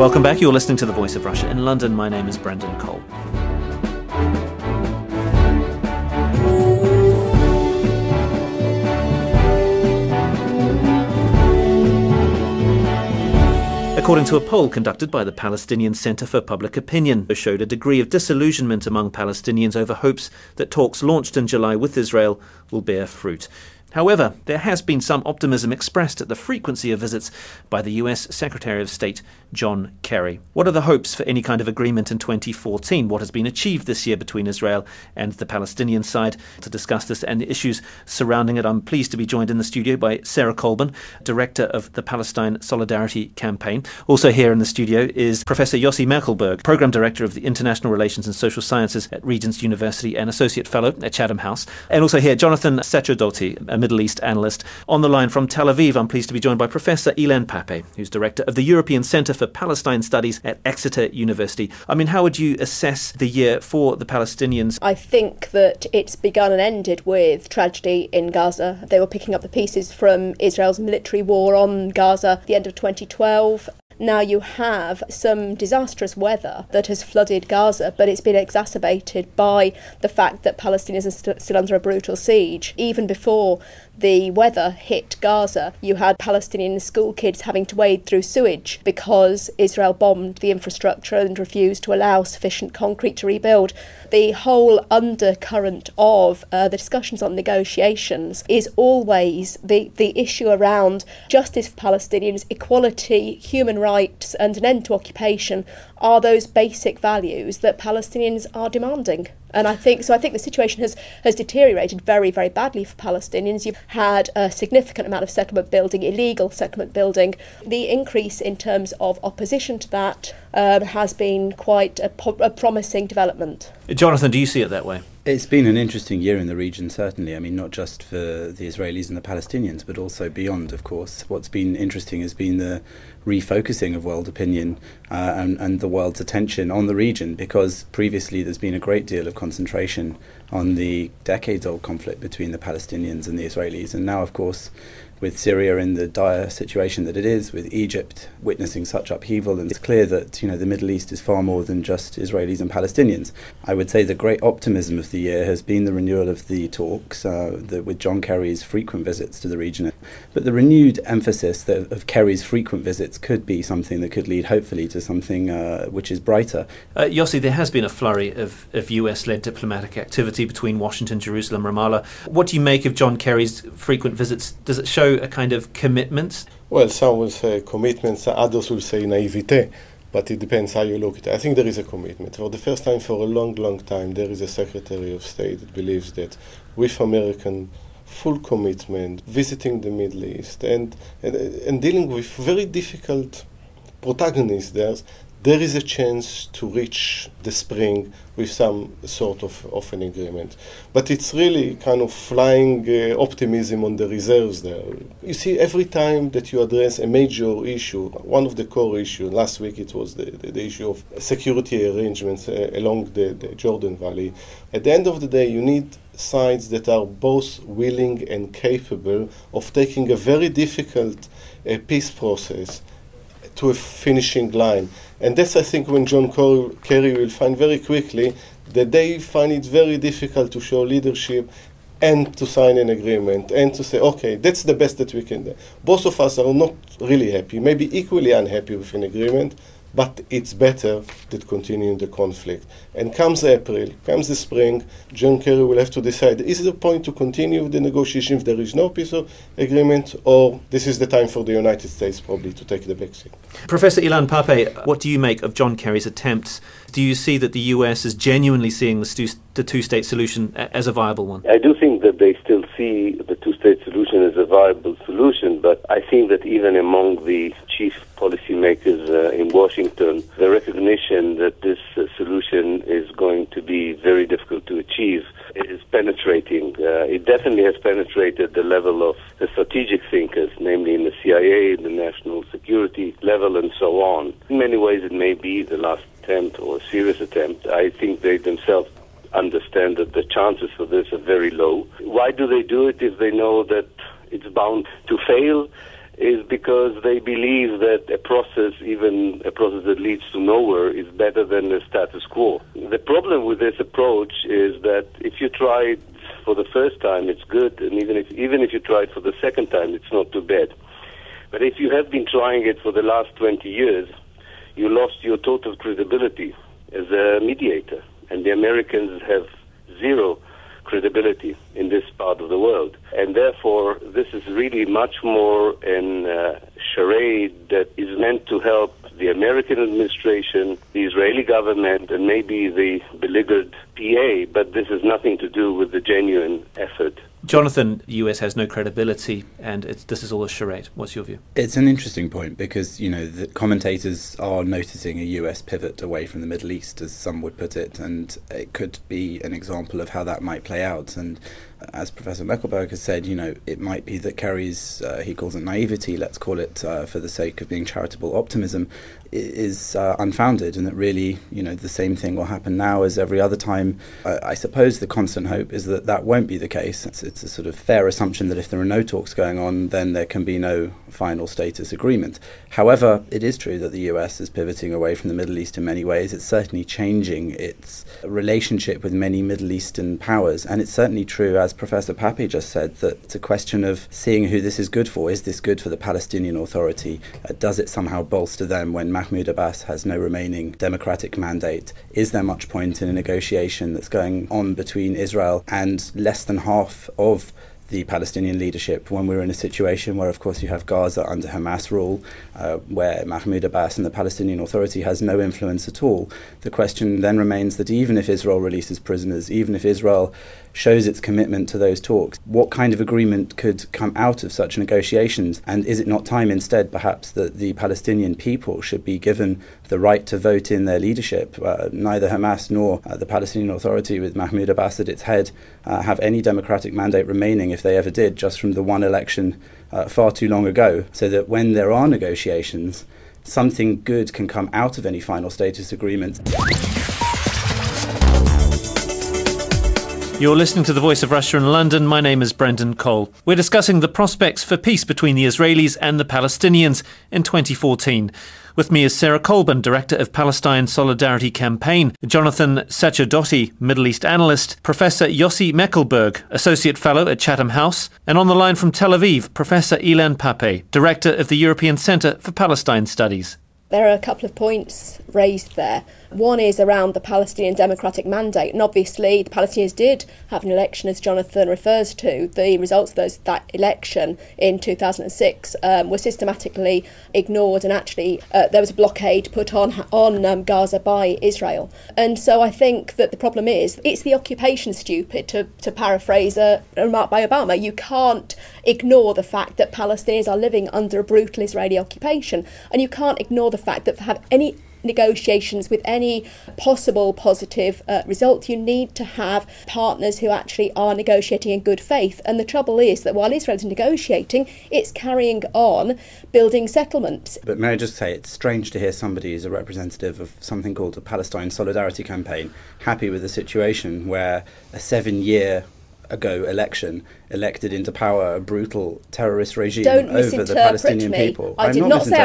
Welcome back. You're listening to The Voice of Russia in London. My name is Brendan Cole. According to a poll conducted by the Palestinian Center for Public Opinion, it showed a degree of disillusionment among Palestinians over hopes that talks launched in July with Israel will bear fruit. However, there has been some optimism expressed at the frequency of visits by the US Secretary of State John Kerry. What are the hopes for any kind of agreement in 2014? What has been achieved this year between Israel and the Palestinian side? To discuss this and the issues surrounding it, I'm pleased to be joined in the studio by Sarah Colborn, Director of the Palestine Solidarity Campaign. Also here in the studio is Professor Yossi Merkelberg, Programme Director of the International Relations and Social Sciences at Regents University and Associate Fellow at Chatham House. And also here, Jonathan Sacerdoti, a Middle East analyst. On the line from Tel Aviv, I'm pleased to be joined by Professor Ilan Pappé, who's Director of the European Centre for Palestine Studies at Exeter University. I mean, how would you assess the year for the Palestinians? I think that it's begun and ended with tragedy in Gaza. They were picking up the pieces from Israel's military war on Gaza at the end of 2012. Now you have some disastrous weather that has flooded Gaza, but it's been exacerbated by the fact that Palestinians are still under a brutal siege. Even before the weather hit Gaza, you had Palestinian school kids having to wade through sewage because Israel bombed the infrastructure and refused to allow sufficient concrete to rebuild. The whole undercurrent of the discussions on negotiations is always the issue around justice for Palestinians, equality, human rights and an end to occupation are those basic values that Palestinians are demanding. And I think the situation has deteriorated very, very badly for Palestinians. You've had a significant amount of settlement building, illegal settlement building. The increase in terms of opposition to that has been quite a promising development. Jonathan, do you see it that way? It's been an interesting year in the region, certainly. I mean, not just for the Israelis and the Palestinians, but also beyond, of course. What's been interesting has been the refocusing of world opinion and the world's attention on the region, because previously there's been a great deal of concentration on the decades-old conflict between the Palestinians and the Israelis. And now, of course, with Syria in the dire situation that it is, with Egypt witnessing such upheaval, and it's clear that, you know, the Middle East is far more than just Israelis and Palestinians. I would say the great optimism of the year has been the renewal of the talks with John Kerry's frequent visits to the region. But the renewed emphasis that of Kerry's frequent visits could be something that could lead, hopefully, to something which is brighter. Yossi, there has been a flurry of US-led diplomatic activity between Washington, Jerusalem, Ramallah. What do you make of John Kerry's frequent visits? Does it show a kind of commitment? Well, some will say commitments, others will say naivete, but it depends how you look at it. I think there is a commitment. For the first time for a long, long time, there is a Secretary of State that believes that with American full commitment, visiting the Middle East and dealing with very difficult protagonists there is a chance to reach the spring with some sort of an agreement. But it's really kind of flying optimism on the reserves there. You see, every time that you address a major issue, one of the core issues, last week it was the issue of security arrangements along the Jordan Valley. At the end of the day, you need sides that are both willing and capable of taking a very difficult peace process to a finishing line. And that's, I think, when John Kerry will find very quickly that they find it very difficult to show leadership and to sign an agreement and to say, okay, that's the best that we can do. Both of us are not really happy, maybe equally unhappy with an agreement, but it's better that continuing the conflict. And comes April, comes the spring, John Kerry will have to decide, is there a point to continue the negotiation if there is no peace agreement, or this is the time for the United States probably to take the back seat? Professor Ilan Pappé, what do you make of John Kerry's attempts? Do you see that the US is genuinely seeing the two-state solution as a viable one? I do think that they still see the two-state solution as a viable solution, but I think that even among the chief policymakers in Washington, the recognition that this solution is going to be very difficult to achieve is penetrating. It definitely has penetrated the level of the strategic thinkers, namely in the CIA, the national security level, and so on. In many ways, it may be the last attempt or serious attempt. I think they themselves understand that the chances for this are very low. Why do they do it if they know that it's bound to fail? is because they believe that a process, even a process that leads to nowhere, is better than the status quo. The problem with this approach is that if you try it for the first time, it's good, and even if you try it for the second time, it's not too bad. But if you have been trying it for the last 20 years, you lost your total credibility as a mediator, and the Americans have zero credibility in this part of the world. And therefore, this is really much more an charade that is meant to help the American administration, the Israeli government, and maybe the beleaguered PA, but this has nothing to do with the genuine effort. Jonathan, the US has no credibility, and this is all a charade. What's your view? It's an interesting point because, you know, the commentators are noticing a US pivot away from the Middle East, as some would put it, and it could be an example of how that might play out. And as Professor Merkelberg has said, you know, it might be that Kerry's, he calls it naivety, let's call it for the sake of being charitable, optimism, is unfounded, and that really, you know, the same thing will happen now as every other time. I suppose the constant hope is that that won't be the case. It's a sort of fair assumption that if there are no talks going on, then there can be no final status agreement. However, it is true that the US is pivoting away from the Middle East in many ways. It's certainly changing its relationship with many Middle Eastern powers, and it's certainly true, as Professor Pappé just said, that it's a question of seeing who this is good for. Is this good for the Palestinian Authority? Does it somehow bolster them when Mahmoud Abbas has no remaining democratic mandate? Is there much point in a negotiation that's going on between Israel and less than half of the Palestinian leadership when we're in a situation where, of course, you have Gaza under Hamas rule, where Mahmoud Abbas and the Palestinian Authority has no influence at all? The question then remains that even if Israel releases prisoners, even if Israel shows its commitment to those talks, what kind of agreement could come out of such negotiations? And is it not time instead, perhaps, that the Palestinian people should be given the right to vote in their leadership? Neither Hamas nor the Palestinian Authority, with Mahmoud Abbas at its head, have any democratic mandate remaining, if they ever did, just from the one election far too long ago, so that when there are negotiations, something good can come out of any final status agreement. You're listening to The Voice of Russia in London. My name is Brendan Cole. We're discussing the prospects for peace between the Israelis and the Palestinians in 2014. With me is Sarah Colborn, Director of Palestine Solidarity Campaign, Jonathan Sacerdoti, Middle East Analyst, Professor Yossi Merkelberg, Associate Fellow at Chatham House, and on the line from Tel Aviv, Professor Ilan Pappé, Director of the European Centre for Palestine Studies. There are a couple of points raised there. One is around the Palestinian democratic mandate, and obviously the Palestinians did have an election, as Jonathan refers to. The results of that election in 2006 were systematically ignored, and actually there was a blockade put on Gaza by Israel. And so I think that the problem is, it's the occupation stupid, to paraphrase a remark by Obama. You can't ignore the fact that Palestinians are living under a brutal Israeli occupation, and you can't ignore the fact that have any negotiations with any possible positive result, you need to have partners who actually are negotiating in good faith. And the trouble is that while Israel is negotiating, it's carrying on building settlements. But may I just say, it's strange to hear somebody who's a representative of something called the Palestine Solidarity Campaign happy with a situation where a 7-year ago election elected into power a brutal terrorist regime over the Palestinian people. I did not say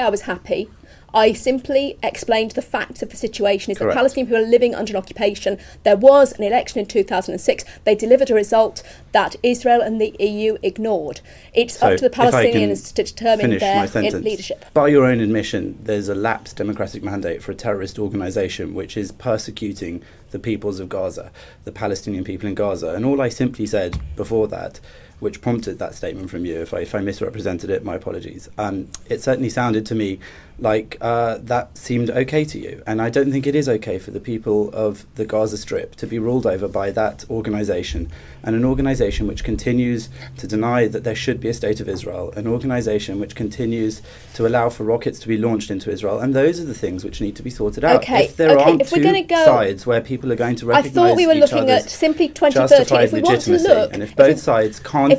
I was happy. I simply explained the facts of the situation is that Palestinian people are living under an occupation. There was an election in 2006. They delivered a result that Israel and the EU ignored. It's so up to the Palestinians to determine their leadership. By your own admission, there's a lapsed democratic mandate for a terrorist organisation which is persecuting the peoples of Gaza, the Palestinian people in Gaza. And all I simply said before that, which prompted that statement from you, if I misrepresented it, my apologies. It certainly sounded to me like that seemed okay to you. And I don't think it is okay for the people of the Gaza Strip to be ruled over by that organisation, and an organisation which continues to deny that there should be a state of Israel, an organisation which continues to allow for rockets to be launched into Israel. And those are the things which need to be sorted out. If there aren't two sides where people are going to recognise each other's justified legitimacy, and if both sides can't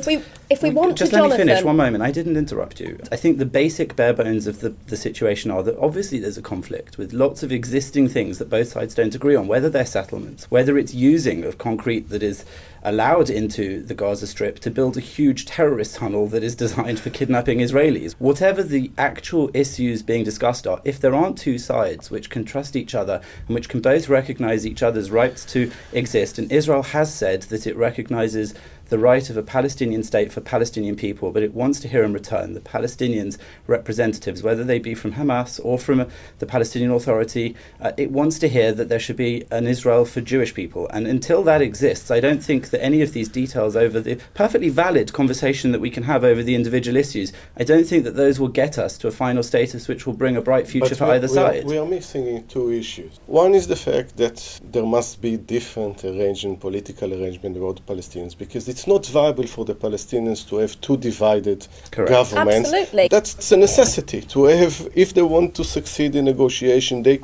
If we want just to, Jonathan, let me finish one moment. I didn't interrupt you. I think the basic bare bones of the situation are that obviously there's a conflict with lots of existing things that both sides don't agree on, whether they're settlements, whether it's using of concrete that is allowed into the Gaza Strip to build a huge terrorist tunnel that is designed for kidnapping Israelis. Whatever the actual issues being discussed are, if there aren't two sides which can trust each other and which can both recognize each other's rights to exist, and Israel has said that it recognizes the right of a Palestinian state for Palestinian people, but it wants to hear in return the Palestinians' representatives, whether they be from Hamas or from the Palestinian Authority. It wants to hear that there should be an Israel for Jewish people. And until that exists, I don't think that any of these details over the perfectly valid conversation that we can have over the individual issues, I don't think that those will get us to a final status which will bring a bright future for either side. We are missing two issues. One is the fact that there must be different arrangement, political arrangement about the Palestinians, because it's not viable for the Palestinians to have two divided governments. Absolutely. That's a necessity to have. If they want to succeed in negotiation, they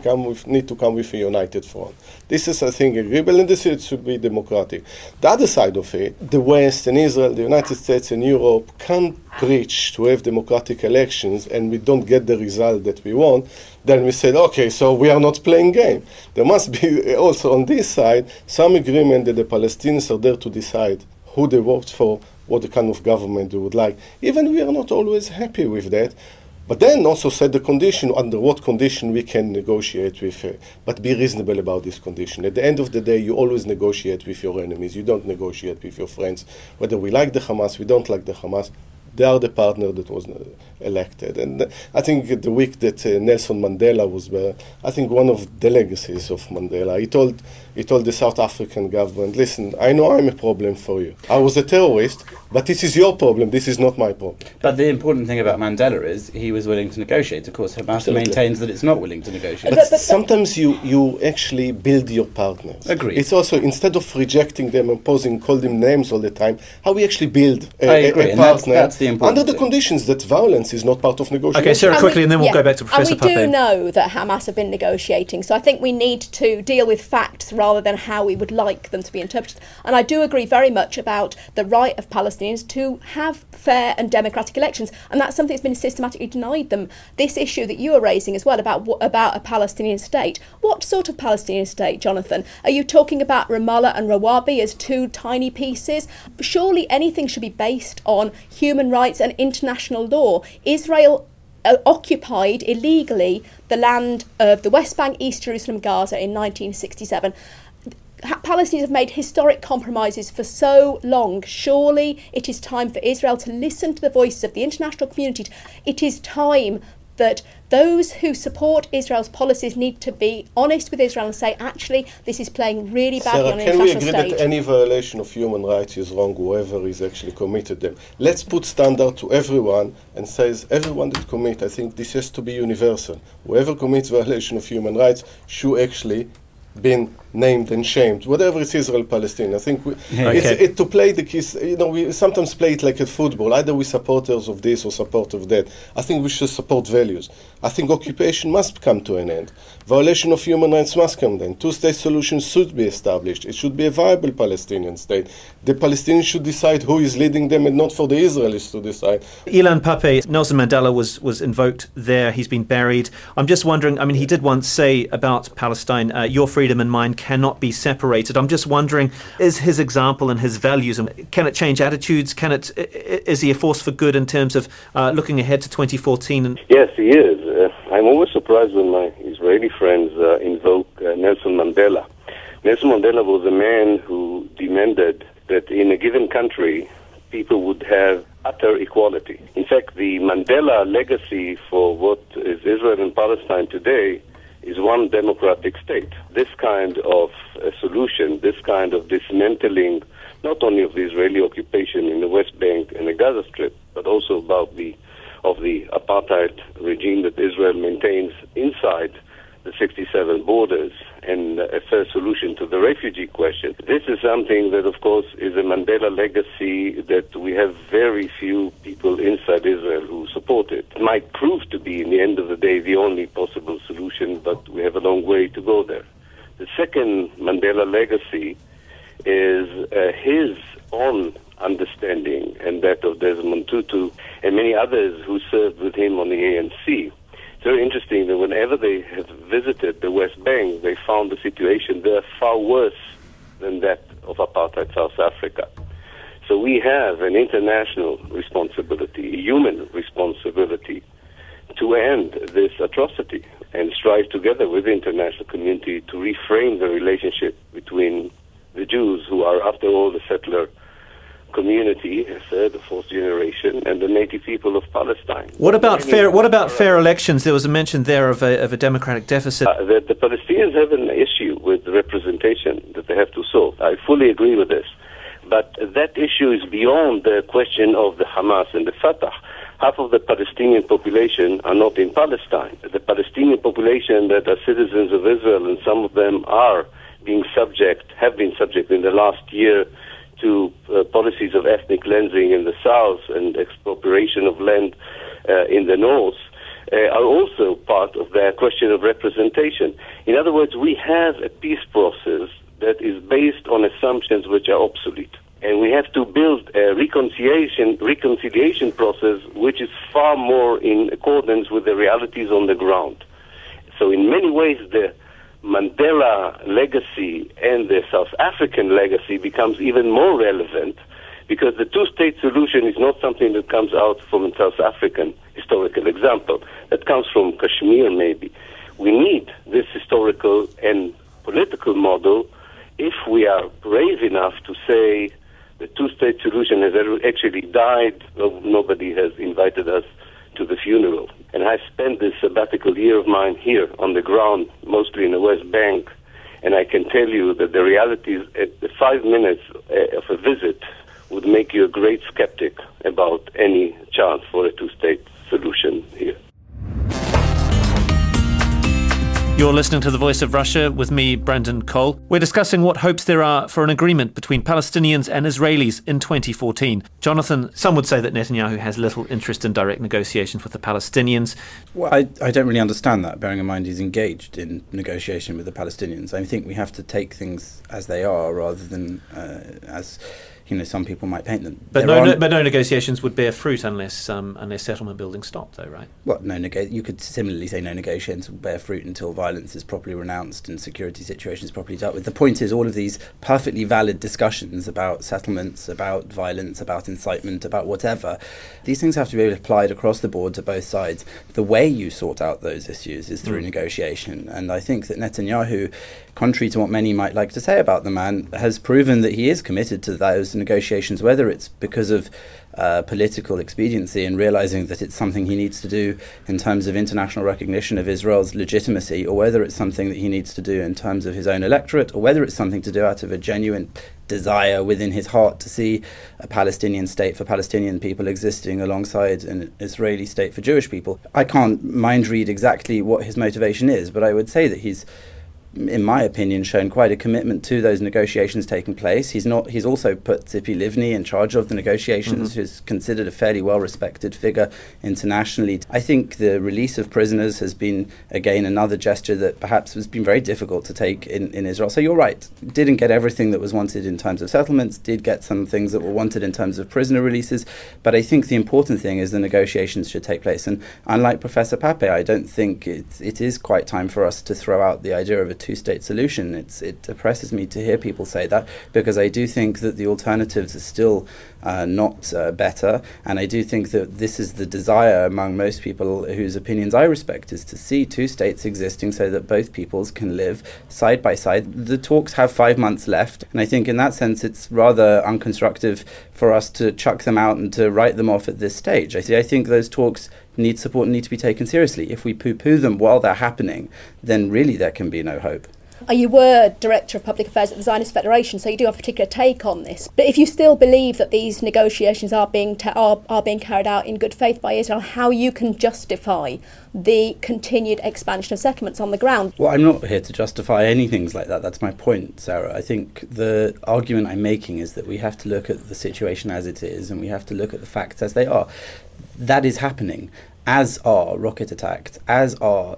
need to come with a united front. This is, I think, agreeable, and this should be democratic. The other side of it, the West and Israel, the United States and Europe can't preach to have democratic elections, and we don't get the result that we want. Then we said, okay, so we are not playing game. There must be also on this side some agreement that the Palestinians are there to decide who they worked for, what the kind of government they would like. Even we are not always happy with that. But then also set the condition, under what condition we can negotiate with, but be reasonable about this condition. At the end of the day, you always negotiate with your enemies. You don't negotiate with your friends. Whether we like the Hamas, we don't like the Hamas, they are the partner that was elected. And I think the week that Nelson Mandela was there, I think one of the legacies of Mandela, he told the South African government, listen, I know I'm a problem for you. I was a terrorist, but this is your problem. This is not my problem. But the important thing about Mandela is he was willing to negotiate. Of course, Hamas maintains that it's not willing to negotiate. But sometimes you actually build your partners. Agreed. It's also, instead of rejecting them, imposing, call them names all the time, how we actually build a partner. That's the important thing. Under the conditions that violence is not part of negotiation. Okay, Sarah, quickly, and then we'll go back to Professor Pappé. And we do know that Hamas have been negotiating, so I think we need to deal with facts rather than how we would like them to be interpreted. And I do agree very much about the right of Palestinians to have fair and democratic elections, and that's something that's been systematically denied them. This issue that you are raising as well about a Palestinian state, what sort of Palestinian state, Jonathan? Are you talking about Ramallah and Rawabi as two tiny pieces? Surely anything should be based on human rights and international law. Israel occupied illegally the land of the West Bank, East Jerusalem, Gaza in 1967. Palestinians have made historic compromises for so long. Surely it is time for Israel to listen to the voices of the international community. It is time that those who support Israel's policies need to be honest with Israel and say, actually, this is playing really badly on an international stage. Sarah, can we agree that any violation of human rights is wrong, whoever is actually committed them? Let's put standard to everyone and says, everyone that commit, I think this has to be universal. Whoever commits violation of human rights should actually been named and shamed, whatever it's Israel, Palestine. I think it's to play the case. You know, we sometimes play it like a football. Either we supporters of this or support of that. I think we should support values. I think occupation must come to an end. Violation of human rights must come to an end. Two-state solution should be established. It should be a viable Palestinian state. The Palestinians should decide who is leading them, and not for the Israelis to decide. Ilan Pappé, Nelson Mandela was invoked there. He's been buried. I'm just wondering. I mean, he did once say about Palestine, "Your freedom and mine cannot be separated." I'm just wondering, is his example and his values, can it change attitudes? Can it? Is he a force for good in terms of looking ahead to 2014? And yes, he is. I'm always surprised when my Israeli friends invoke Nelson Mandela. Nelson Mandela was a man who demanded that in a given country, people would have utter equality. In fact, the Mandela legacy for what is Israel and Palestine today is one democratic state. This kind of solution, this kind of dismantling, not only of the Israeli occupation in the West Bank and the Gaza Strip, but also about the apartheid regime that Israel maintains inside the 67 borders, and a fair solution to the refugee question. This is something that, of course, is a Mandela legacy that we have very few people inside Israel who support it. It might prove to be, in the end of the day, the only possible solution, but we have a long way to go there. The second Mandela legacy is his own understanding and that of Desmond Tutu and many others who served with him on the ANC. It's very interesting that whenever they have visited the West Bank, they found the situation there far worse than that of apartheid South Africa. So we have an international responsibility, a human responsibility, to end this atrocity and strive together with the international community to reframe the relationship between the Jews, who are, after all, the settler community, a third or fourth generation, and the native people of Palestine. What about fair elections? There was a mention there of a democratic deficit. That the Palestinians have an issue with representation that they have to solve. I fully agree with this. But that issue is beyond the question of the Hamas and the Fatah. Half of the Palestinian population are not in Palestine. The Palestinian population that are citizens of Israel, and some of them are being subject, have been subject in the last year to policies of ethnic cleansing in the south and expropriation of land in the north, are also part of the question of representation. In other words, we have a peace process that is based on assumptions which are obsolete. And we have to build a reconciliation process which is far more in accordance with the realities on the ground. So in many ways, the Mandela legacy and the South African legacy becomes even more relevant, because the two-state solution is not something that comes out from a South African historical example. That comes from Kashmir, maybe. We need this historical and political model if we are brave enough to say the two-state solution has actually died. Nobody has invited us to the funeral. And I spent this sabbatical year of mine here on the ground, mostly in the West Bank, and I can tell you that the reality is at the 5 minutes of a visit would make you a great skeptic about any chance for a two-state solution here. You're listening to The Voice of Russia with me, Brendan Cole. We're discussing what hopes there are for an agreement between Palestinians and Israelis in 2014. Jonathan, some would say that Netanyahu has little interest in direct negotiations with the Palestinians. Well, I don't really understand that, bearing in mind he's engaged in negotiation with the Palestinians. I think we have to take things as they are rather than as... you know, some people might paint them. But no negotiations would bear fruit unless settlement building stopped, though, right? Well, you could similarly say no negotiations will bear fruit until violence is properly renounced and security situations properly dealt with. The point is, all of these perfectly valid discussions about settlements, about violence, about incitement, about whatever, these things have to be applied across the board to both sides. The way you sort out those issues is through negotiation, and I think that Netanyahu, contrary to what many might like to say about the man, has proven that he is committed to those negotiations, whether it's because of political expediency and realizing that it's something he needs to do in terms of international recognition of Israel's legitimacy, or whether it's something that he needs to do in terms of his own electorate, or whether it's something to do out of a genuine desire within his heart to see a Palestinian state for Palestinian people existing alongside an Israeli state for Jewish people. I can't mind read exactly what his motivation is, but I would say that he's, in my opinion, shown quite a commitment to those negotiations taking place. He's also put Zippy Livni in charge of the negotiations, who's considered a fairly well-respected figure internationally. I think the release of prisoners has been, again, another gesture that perhaps has been very difficult to take in Israel. So you're right, didn't get everything that was wanted in terms of settlements, did get some things that were wanted in terms of prisoner releases, but I think the important thing is the negotiations should take place. And unlike Professor Pappé, I don't think it is quite time for us to throw out the idea of a two-state solution. It depresses me to hear people say that, because I do think that the alternatives are still not better, and I do think that this is the desire among most people whose opinions I respect, is to see two states existing so that both peoples can live side by side. The talks have 5 months left, and I think in that sense it's rather unconstructive for us to chuck them out and to write them off at this stage. I think those talks need support and need to be taken seriously. If we poo-poo them while they're happening, then really there can be no hope. You were Director of Public Affairs at the Zionist Federation, so you do have a particular take on this. But if you still believe that these negotiations are being carried out in good faith by Israel, how you can justify the continued expansion of settlements on the ground? Well, I'm not here to justify anything like that. That's my point, Sarah. I think the argument I'm making is that we have to look at the situation as it is, and we have to look at the facts as they are. That is happening, as are rocket attacks, as are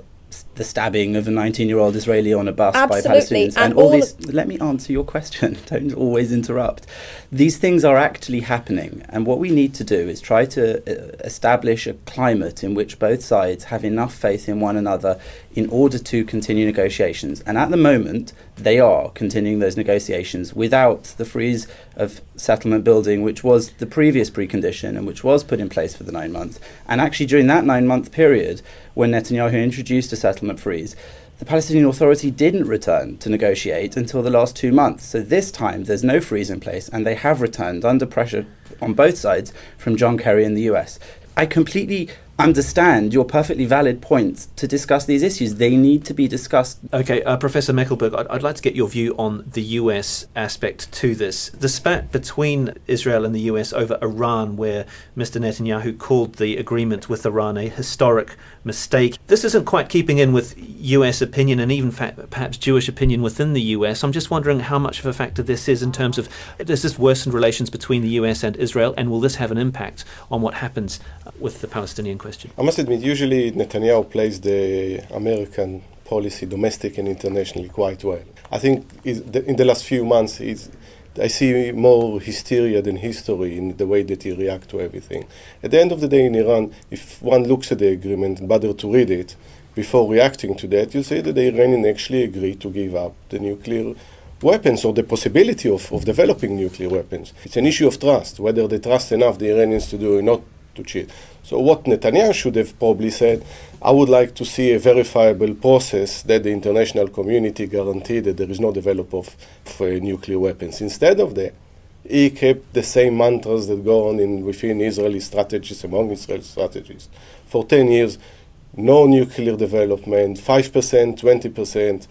the stabbing of a 19-year-old Israeli on a bus by Palestinians. And all these, let me answer your question, don't always interrupt. These things are actually happening, and what we need to do is try to establish a climate in which both sides have enough faith in one another in order to continue negotiations. And at the moment, they are continuing those negotiations without the freeze of settlement building, which was the previous precondition and which was put in place for the 9 months. And actually during that 9-month period, when Netanyahu introduced a settlement freeze, the Palestinian Authority didn't return to negotiate until the last 2 months. So this time there's no freeze in place, and they have returned under pressure on both sides from John Kerry in the US. I completely understand your perfectly valid points to discuss these issues. They need to be discussed. Okay, Professor Merkelberg, I'd like to get your view on the US aspect to this. The spat between Israel and the US over Iran, where Mr. Netanyahu called the agreement with Iran a historic mistake. This isn't quite keeping in with US opinion and even perhaps Jewish opinion within the US. I'm just wondering how much of a factor this is in terms of, does this worsen relations between the US and Israel, and will this have an impact on what happens with the Palestinian question? I must admit, usually Netanyahu plays the American policy, domestic and internationally, quite well. I think in the last few months, I see more hysteria than history in the way that he reacts to everything. At the end of the day in Iran, if one looks at the agreement and bothers to read it before reacting to that, you say that the Iranians actually agreed to give up the nuclear weapons, or the possibility of developing nuclear weapons. It's an issue of trust, whether they trust enough the Iranians to do or not to cheat. So what Netanyahu should have probably said, I would like to see a verifiable process that the international community guaranteed that there is no development of nuclear weapons. Instead of that, he kept the same mantras that go on within Israeli strategists, among Israeli strategists. For 10 years, no nuclear development, 5%, 20%.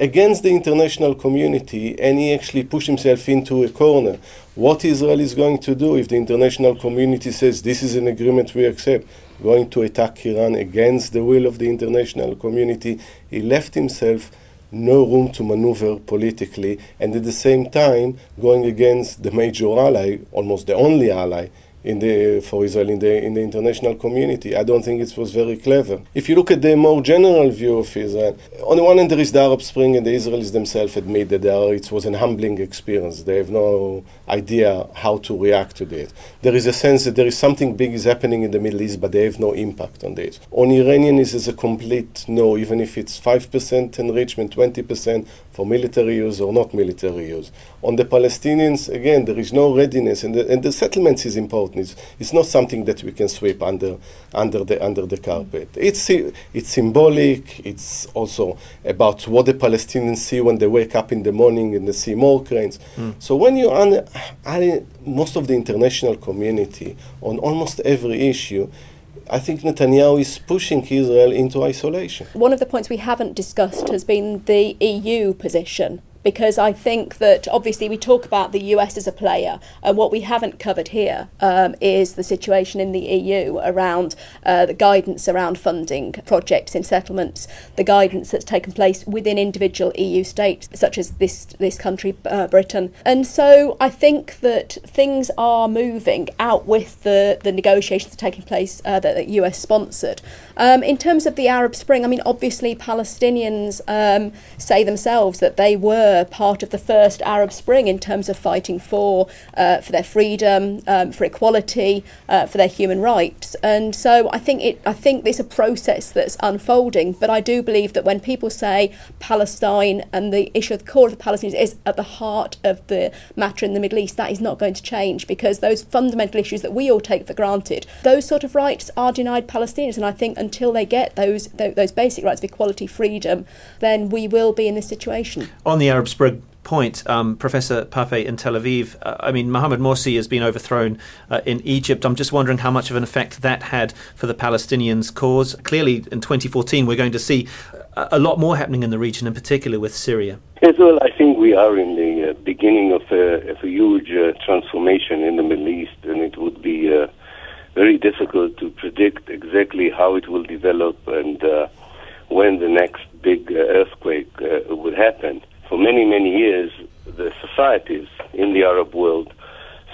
Against the international community, and he actually pushed himself into a corner. What Israel is going to do if the international community says this is an agreement we accept? Going to attack Iran against the will of the international community. He left himself no room to maneuver politically, and at the same time going against the major ally, almost the only ally for Israel in the international community. I don't think it was very clever. If you look at the more general view of Israel, on the one hand there is the Arab Spring, and the Israelis themselves admit that it was an humbling experience. They have no idea how to react to that. There is a sense that there is something big is happening in the Middle East, but they have no impact on this. On Iranian, this is a complete no, even if it's 5% enrichment, 20% for military use or not military use. On the Palestinians, again, there is no readiness, and the settlements is important. It's not something that we can sweep under the carpet. It's symbolic. It's also about what the Palestinians see when they wake up in the morning and they see more cranes. So when you most of the international community on almost every issue, I think Netanyahu is pushing Israel into isolation. One of the points we haven't discussed has been the EU position, because I think that obviously we talk about the US as a player, and what we haven't covered here is the situation in the EU around the guidance around funding projects in settlements, the guidance that's taken place within individual EU states, such as this country, Britain. And so I think that things are moving out with the negotiations that are taking place that the US sponsored. In terms of the Arab Spring, I mean, obviously Palestinians say themselves that they were part of the first Arab Spring in terms of fighting for their freedom, for equality, for their human rights. And so I think it's a process that's unfolding. But I do believe that when people say Palestine and the issue of the core of the Palestinians is at the heart of the matter in the Middle East, that is not going to change, because those fundamental issues that we all take for granted, those sort of rights are denied Palestinians. And I think until they get those basic rights of equality, freedom, then we will be in this situation. On the Arab Spring point, Professor Pappé in Tel Aviv, I mean, Mohammed Morsi has been overthrown in Egypt. I'm just wondering how much of an effect that had for the Palestinians' cause. Clearly, in 2014, we're going to see a lot more happening in the region, in particular with Syria. Yes, well, I think we are in the beginning of a huge transformation in the Middle East, and it would be very difficult to predict exactly how it will develop and when the next big earthquake would happen. For many, many years, the societies in the Arab world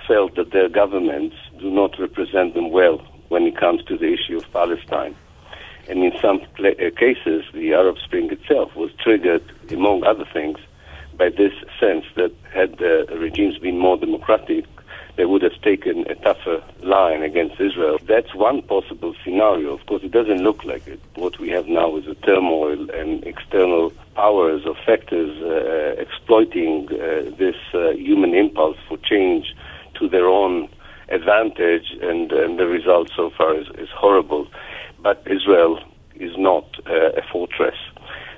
felt that their governments do not represent them well when it comes to the issue of Palestine. And in some cases, the Arab Spring itself was triggered, among other things, by this sense that had the regimes been more democratic, they would have taken a tougher line against Israel. That's one possible scenario. Of course, it doesn't look like it. What we have now is a turmoil and external powers or factors exploiting this human impulse for change to their own advantage, and the result so far is horrible. But Israel is not a fortress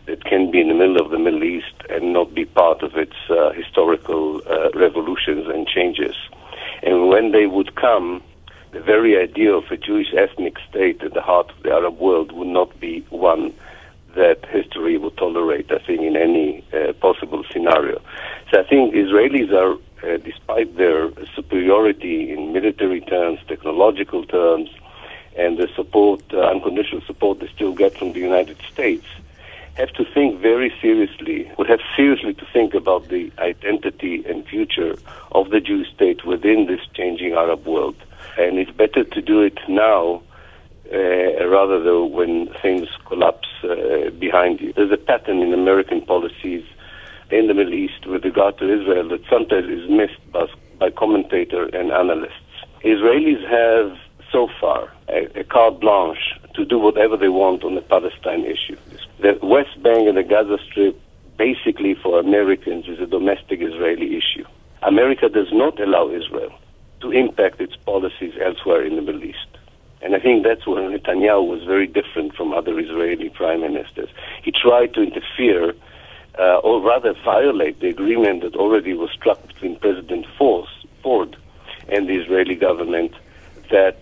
that can be in the middle of the Middle East and not be part of its historical revolutions and changes. And when they would come, the very idea of a Jewish ethnic state at the heart of the Arab world would not be one that history would tolerate, I think, in any possible scenario. So I think Israelis are, despite their superiority in military terms, technological terms, and the support, unconditional support they still get from the United States, have to think very seriously, would have seriously to think about the identity and future of the Jewish state within this changing Arab world. And it's better to do it now rather than when things collapse behind you. There's a pattern in American policies in the Middle East with regard to Israel that sometimes is missed by commentators and analysts. Israelis have, so far, a carte blanche to do whatever they want on the Palestine issue. The West Bank and the Gaza Strip, basically for Americans, is a domestic Israeli issue. America does not allow Israel to impact its policies elsewhere in the Middle East. And I think that's where Netanyahu was very different from other Israeli prime ministers. He tried to interfere, or rather violate the agreement that already was struck between President Ford and the Israeli government, that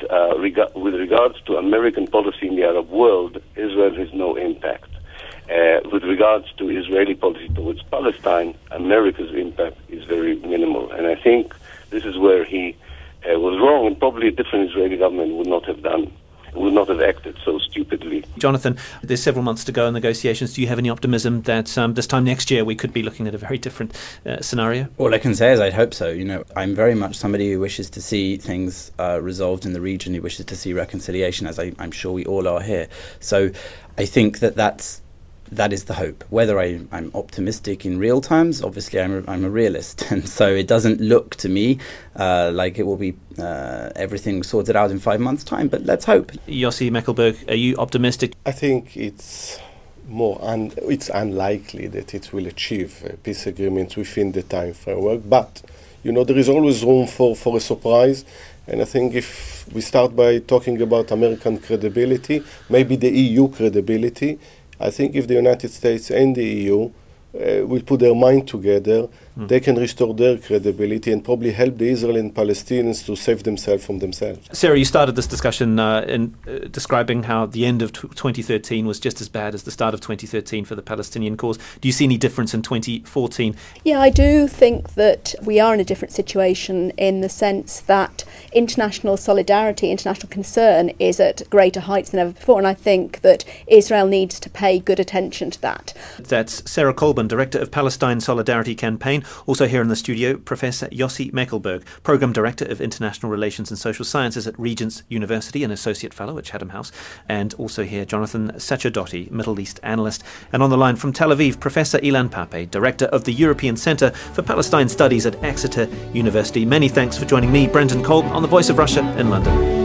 with regards to American policy in the Arab world, Israel has no impact. With regards to Israeli policy towards Palestine, America's impact is very minimal. And I think this is where he was wrong, and probably a different Israeli government would not have acted so stupidly. Jonathan, there's several months to go in negotiations. Do you have any optimism that this time next year we could be looking at a very different scenario? All I can say is I'd hope so. You know, I'm very much somebody who wishes to see things resolved in the region, who wishes to see reconciliation, as I'm sure we all are here. So I think that is the hope. Whether I'm optimistic in real times, obviously I'm a realist, and so it doesn't look to me like it will be everything sorted out in 5 months' time, but let's hope. Yossi Merkelberg, are you optimistic? I think it's unlikely that it will achieve a peace agreement within the time framework, but you know, there is always room for a surprise. And I think if we start by talking about American credibility, maybe the EU credibility, I think if the United States and the EU will put their mind together, they can restore their credibility and probably help the Israeli and Palestinians to save themselves from themselves. Sarah, you started this discussion in describing how the end of 2013 was just as bad as the start of 2013 for the Palestinian cause. Do you see any difference in 2014? Yeah, I do think that we are in a different situation in the sense that international solidarity, international concern is at greater heights than ever before, and I think that Israel needs to pay good attention to that. That's Sarah Colborn, Director of Palestine Solidarity Campaign. Also here in the studio, Professor Yossi Merkelberg, Programme Director of International Relations and Social Sciences at Regents University and Associate Fellow at Chatham House. And also here, Jonathan Sacerdoti, Middle East Analyst. And on the line from Tel Aviv, Professor Ilan Pappé, Director of the European Centre for Palestine Studies at Exeter University. Many thanks for joining me, Brendan Cole, on the Voice of Russia in London.